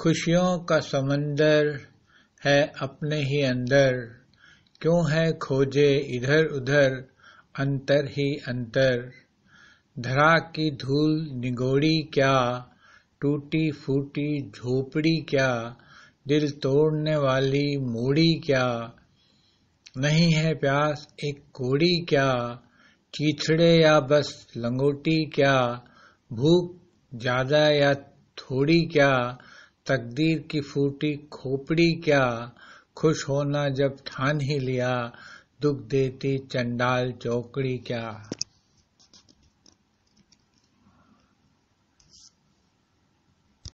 खुशियों का समंदर है अपने ही अंदर, क्यों है खोजे इधर उधर अंतर ही अंतर। धरा की धूल निगोड़ी क्या, टूटी फूटी झोपड़ी क्या, दिल तोड़ने वाली मूड़ी क्या। नहीं है प्यास एक कोड़ी क्या, चीथड़े या बस लंगोटी क्या, भूख ज्यादा या थोड़ी क्या, तकदीर की फूटी खोपड़ी क्या। खुश होना जब ठान ही लिया, दुख देती चंडाल चौकड़ी क्या।